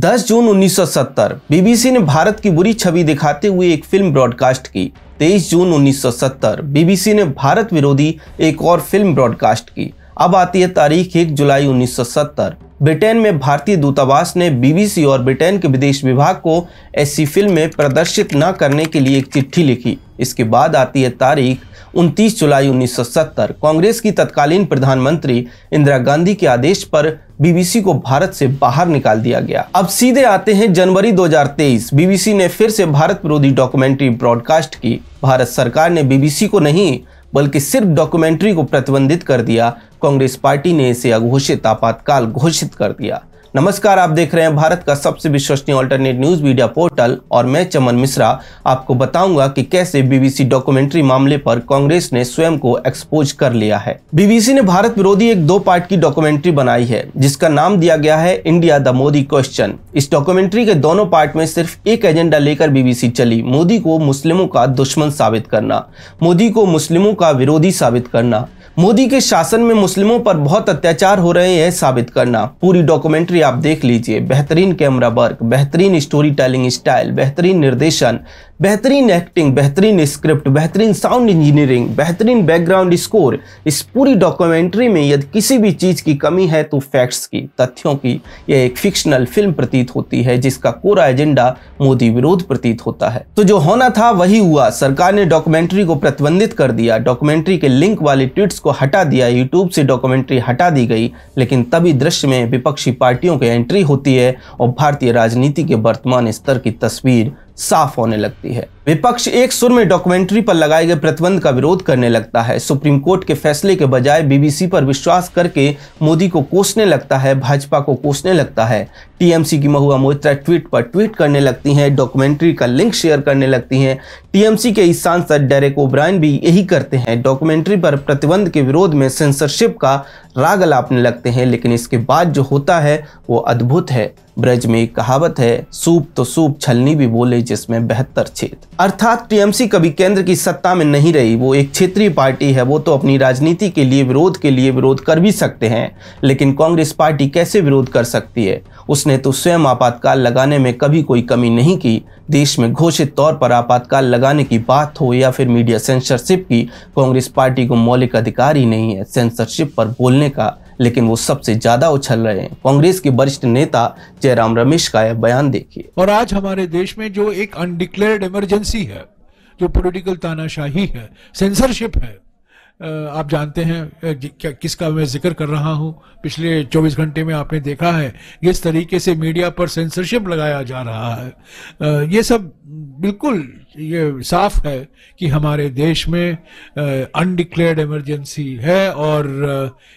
10 जून 1970 BBC ने भारत की बुरी छवि दिखाते हुए एक फिल्म ब्रॉडकास्ट की। 23 जून 1970 बीबीसी ने भारत विरोधी एक और फिल्म ब्रॉडकास्ट की। अब आती है तारीख 1 जुलाई 1970। ब्रिटेन में भारतीय दूतावास ने बीबीसी और ब्रिटेन के विदेश विभाग को ऐसी फिल्में प्रदर्शित न करने के लिए एक चिट्ठी लिखी। इसके बाद आती है तारीख 29 जुलाई 1970। कांग्रेस की तत्कालीन प्रधानमंत्री इंदिरा गांधी के आदेश पर बीबीसी को भारत से बाहर निकाल दिया गया। अब सीधे आते हैं जनवरी 2023। बीबीसी ने फिर से भारत विरोधी डॉक्यूमेंट्री ब्रॉडकास्ट की। भारत सरकार ने बीबीसी को नहीं बल्कि सिर्फ डॉक्यूमेंट्री को प्रतिबंधित कर दिया। कांग्रेस पार्टी ने इसे अघोषित आपातकाल घोषित कर दिया। नमस्कार, आप देख रहे हैं भारत का सबसे विश्वसनीय ऑल्टरनेट न्यूज मीडिया पोर्टल और मैं चमन मिश्रा आपको बताऊंगा कि कैसे बीबीसी डॉक्यूमेंट्री मामले पर कांग्रेस ने स्वयं को एक्सपोज कर लिया है। बीबीसी ने भारत विरोधी एक 2 पार्ट की डॉक्यूमेंट्री बनाई है जिसका नाम दिया गया है इंडिया द मोदी क्वेश्चन। इस डॉक्यूमेंट्री के दोनों पार्ट में सिर्फ एक एजेंडा लेकर बीबीसी चली। मोदी को मुस्लिमों का दुश्मन साबित करना, मोदी को मुस्लिमों का विरोधी साबित करना, मोदी के शासन में मुस्लिमों पर बहुत अत्याचार हो रहे हैं साबित करना। पूरी डॉक्यूमेंट्री आप देख लीजिए। बेहतरीन कैमरा वर्क, बेहतरीन स्टोरी टेलिंग स्टाइल, बेहतरीन निर्देशन, बेहतरीन एक्टिंग, बेहतरीन स्क्रिप्ट, बेहतरीन साउंड इंजीनियरिंग, बेहतरीन बैकग्राउंड स्कोर। इस पूरी डॉक्यूमेंट्री में यदि किसी भी चीज की कमी है तो फैक्ट्स की, तथ्यों की। यह एक फिक्शनल फिल्म प्रतीत होती है जिसका कोरा एजेंडा मोदी विरोध प्रतीत होता है। तो जो होना था वही हुआ। सरकार ने डॉक्यूमेंट्री को प्रतिबंधित कर दिया, डॉक्यूमेंट्री के लिंक वाले ट्वीट्स को हटा दिया, यूट्यूब से डॉक्यूमेंट्री हटा दी गई। लेकिन तभी दृश्य में विपक्षी पार्टियों की एंट्री होती है और भारतीय राजनीति के वर्तमान स्तर की तस्वीर साफ होने लगती है। विपक्ष एक सुर में डॉक्यूमेंट्री पर लगाए गए प्रतिबंध का विरोध करने लगता है। सुप्रीम कोर्ट के फैसले के बजाय बीबीसी पर विश्वास करके मोदी को कोसने लगता है, भाजपा को कोसने लगता है। टीएमसी की महुआ मोइत्रा ट्वीट पर ट्वीट करने लगती हैं, डॉक्यूमेंट्री का लिंक शेयर करने लगती हैं। टीएमसी के इस सांसद डेरेक ओब्राइन भी यही करते हैं, डॉक्यूमेंट्री पर प्रतिबंध के विरोध में सेंसरशिप का राग लापने लगते हैं। लेकिन इसके बाद जो होता है वो अद्भुत है। ब्रज में एक कहावत है, सूप तो सूप छलनी भी बोले जिसमें 72 छेद। अर्थात टीएमसी कभी केंद्र की सत्ता में नहीं रही। वो एक क्षेत्रीय पार्टी है, वो तो अपनी राजनीति के लिए विरोध कर भी सकते हैं। लेकिन कांग्रेस पार्टी कैसे विरोध कर सकती है? उसने तो स्वयं आपातकाल लगाने में कभी कोई कमी नहीं की। देश में घोषित तौर पर आपातकाल लगाने की बात हो या फिर मीडिया सेंसरशिप की, कांग्रेस पार्टी को मौलिक अधिकार ही नहीं है सेंसरशिप पर बोलने का। लेकिन वो सबसे ज्यादा उछल रहे हैं। कांग्रेस के वरिष्ठ नेता जयराम रमेश का यह बयान देखिए। और आज हमारे देश में जो एक अनडिक्लेयर्ड इमरजेंसी है, जो पॉलिटिकल तानाशाही है, सेंसरशिप है, आप जानते हैं किसका मैं जिक्र कर रहा हूं। पिछले 24 घंटे में आपने देखा है किस तरीके से मीडिया पर सेंसरशिप लगाया जा रहा है। ये सब बिल्कुल ये साफ है कि हमारे देश में अनडिक्लेयर्ड इमरजेंसी है और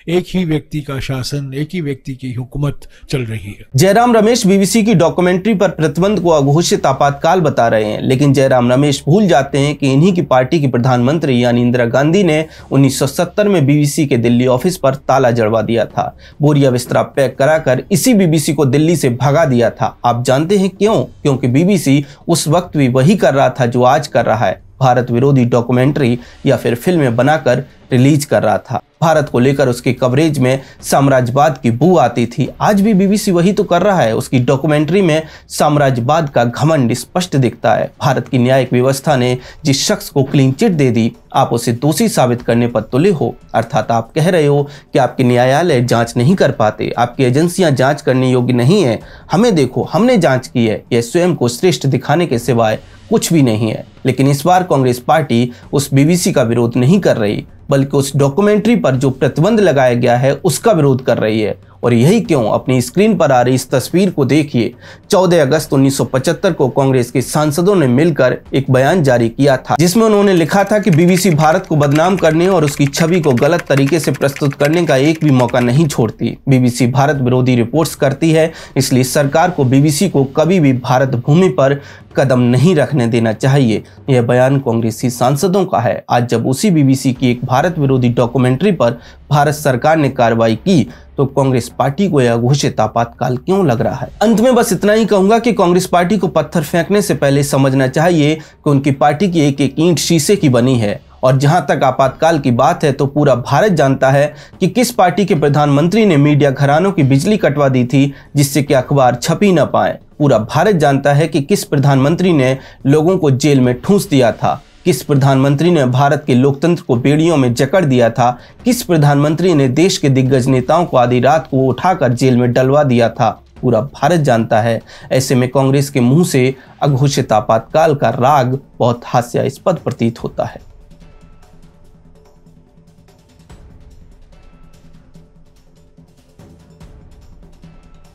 एक ही व्यक्ति का शासन, एक ही व्यक्ति की हुकूमत चल रही है। जयराम रमेश बीबीसी की डॉक्यूमेंट्री पर प्रतिबंध को अघोषित आपातकाल बता रहे हैं। लेकिन जयराम रमेश भूल जाते हैं कि इन्हीं की पार्टी की प्रधानमंत्री यानी इंदिरा गांधी ने 1970 में बीबीसी के दिल्ली ऑफिस पर ताला जड़वा दिया था। बोरिया बिस्तरा पैक कराकर इसी बीबीसी को दिल्ली से भगा दिया था। आप जानते हैं क्यों? क्योंकि बीबीसी उस वक्त भी वही कर रहा था जो आज कर रहा है, भारत विरोधी डॉक्यूमेंट्री या फिर फिल्में बनाकर रिलीज कर रहा था। भारत को लेकर उसके कवरेज में साम्राज्यवाद की बू आती थी। आज भी बीबीसी वही तो कर रहा है। उसकी डॉक्यूमेंट्री में साम्राज्यवाद का घमंड स्पष्ट दिखता है। भारत की न्यायिक व्यवस्था ने जिस शख्स को क्लीन चिट दे दी, आप उसे दोषी साबित करने पर तुले हो। अर्थात आप कह रहे हो कि आपके न्यायालय जांच नहीं कर पाते, आपकी एजेंसियां जांच करने योग्य नहीं है। हमें देखो, हमने जांच की है। यह स्वयं को श्रेष्ठ दिखाने के सिवाय कुछ भी नहीं है। लेकिन इस बार कांग्रेस पार्टी उस बीबीसी का विरोध नहीं कर रही बल्कि उस डॉक्यूमेंट्री पर जो प्रतिबंध लगाया गया है उसका विरोध कर रही है। और यही क्यों? अपनी स्क्रीन पर आ रही इस तस्वीर को देखिए। 14 अगस्त 1975 को कांग्रेस के सांसदों ने मिलकर एक बयान जारी किया था जिसमें उन्होंने लिखा था कि बीबीसी भारत को बदनाम करने और उसकी छवि को गलत तरीके से प्रस्तुत करने का एक भी मौका नहीं छोड़ती। बीबीसी भारत विरोधी रिपोर्ट्स करती है, इसलिए सरकार को बीबीसी को कभी भी भारत भूमि पर कदम नहीं रखने देना चाहिए। यह बयान कांग्रेसी सांसदों का है। आज जब उसी बीबीसी की एक भारत विरोधी डॉक्यूमेंट्री पर भारत सरकार ने कार्रवाई की तो कांग्रेस पार्टी को यह घोषित आपातकाल क्यों लग रहा है? अंत में बस इतना ही कहूंगा कि कांग्रेस पार्टी को पत्थर फेंकने से पहले समझना चाहिए कि उनकी पार्टी की एक-एक ईंट शीशे की बनी है और जहां तक आपातकाल की बात है तो पूरा भारत जानता है कि किस पार्टी के प्रधानमंत्री ने मीडिया घरानों की बिजली कटवा दी थी जिससे कि अखबार छप ही ना पाए। पूरा भारत जानता है कि किस प्रधानमंत्री ने लोगों को जेल में ठूंस दिया था, किस प्रधानमंत्री ने भारत के लोकतंत्र को बेड़ियों में जकड़ दिया था, किस प्रधानमंत्री ने देश के दिग्गज नेताओं को आधी रात को उठाकर जेल में डलवा दिया था। पूरा भारत जानता है। ऐसे में कांग्रेस के मुंह से अघोषित आपातकाल का राग बहुत हास्यास्पद प्रतीत होता है।